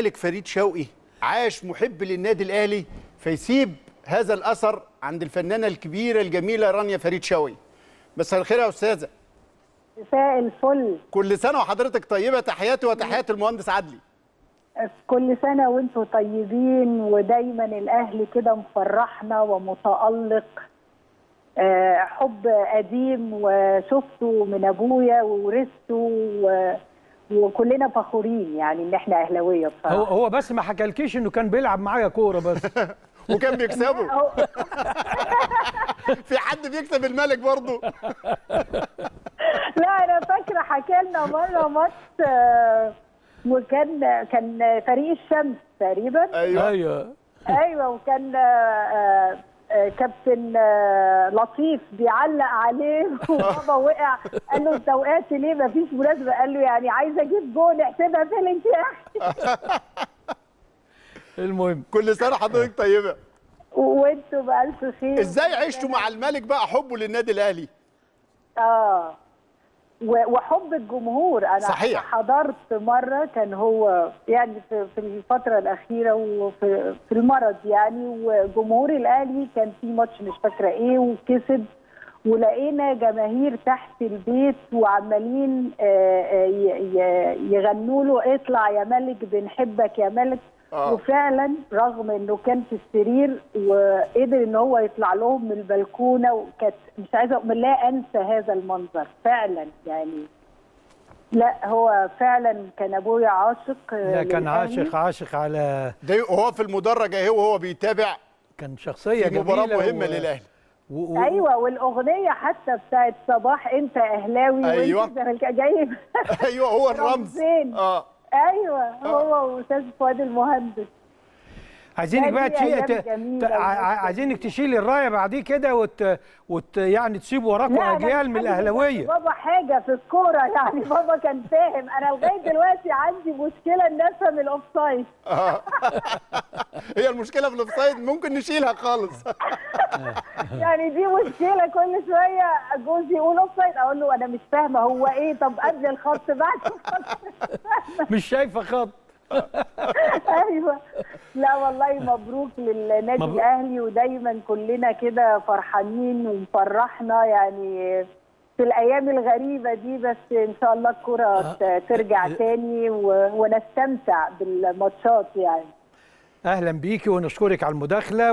الزمالك فريد شوقي عاش محب للنادي الاهلي فيسيب هذا الاثر عند الفنانه الكبيره الجميله رانيا فريد شوقي. مساء الخير يا استاذه. مساء الفل. كل سنه وحضرتك طيبه. تحياتي وتحيات المهندس عدلي. كل سنه وانتم طيبين، ودايما الاهلي كده مفرحنا ومتالق، حب قديم وشفته من ابويا وورثته وكلنا فخورين يعني ان احنا اهلاويه بصراحه. هو بس ما حكالكيش انه كان بيلعب معايا كوره بس وكان بيكسبه. في حد بيكسب الملك برضه؟ لا انا فاكره حكالنا مره ماتش وكان فريق الشمس تقريبا. ايوه وكان كابتن لطيف بيعلق عليه وبابا وقع قال له انت وقعت ليه؟ مفيش مناسبه، قال له يعني عايز اجيب جول احسبها فين يا اخي. المهم كل سنه حضرتك طيبه وانتوا بألف خير. ازاي عشتوا مع الملك بقى حبه للنادي الاهلي؟ وحب الجمهور. انا صحيح حضرت مره كان هو يعني في الفتره الاخيره وفي المرض يعني، وجمهور الاهلي كان في ماتش مش فاكره ايه وكسب، ولقينا جماهير تحت البيت وعمالين يغنوا له اطلع يا ملك بنحبك يا ملك. وفعلا رغم انه كان في السرير وقدر ان هو يطلع لهم من البلكونه، وكانت مش عايزه لا انسى هذا المنظر فعلا يعني. لا هو فعلا كان ابويا عاشق. لا كان عاشق على ده، وهو في المدرج اهي وهو بيتابع. كان شخصيه جميله، مباراه مهمه للاهلي. ايوه والاغنيه حتى بتاعت صباح انت اهلاوي وانت زملكاوي جايب. ايوه هو الرمز. ايوه هو استاذ فؤاد المهندس. عايزينك بقى عايزينك تشيلي الرايه بعديه كده يعني تسيب وراكم اجيال من الاهلاويه. بابا حاجه في الكوره يعني، بابا كان فاهم. انا لغايه دلوقتي عندي مشكله ان افهم الاوفسايد. هي المشكله في الاوفسايد ممكن نشيلها خالص. يعني دي مشكله، كل شويه جوزي يقول اوفسايد اقول له انا مش فاهمه هو ايه. طب قبل الخط بعد الخط مش شايفه خط. ايوه لا والله مبروك للنادي الاهلي، ودايما كلنا كده فرحانين ومفرحنا يعني في الايام الغريبه دي، بس ان شاء الله الكره ترجع تاني ونستمتع بالماتشات يعني. اهلا بيكي ونشكرك على المداخله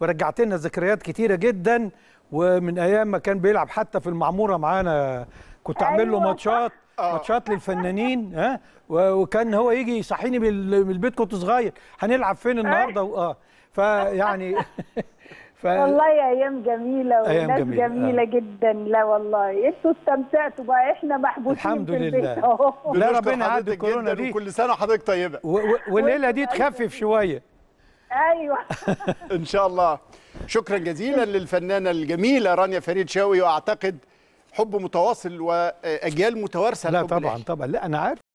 ورجعت لنا ذكريات كتيره جدا، ومن ايام ما كان بيلعب حتى في المعموره معانا كنت اعمل له ماتشات للفنانين. ها وكان هو يجي يصحيني من البيت كنت صغير هنلعب فين النهارده فيعني والله ايام جميله وناس جميله جدا. لا والله انتوا استمتعتوا بقى، احنا محبوسين الحمد لله اهو. لا ربنا يعدي الكورونا دي. كل سنه وحضرتك طيبه والليله دي تخفف شويه. ايوه ان شاء الله. شكرا جزيلا للفنانه الجميله رانيا فريد شوقي، واعتقد حب متواصل واجيال متوارثه. لا طبعا لا انا عارف.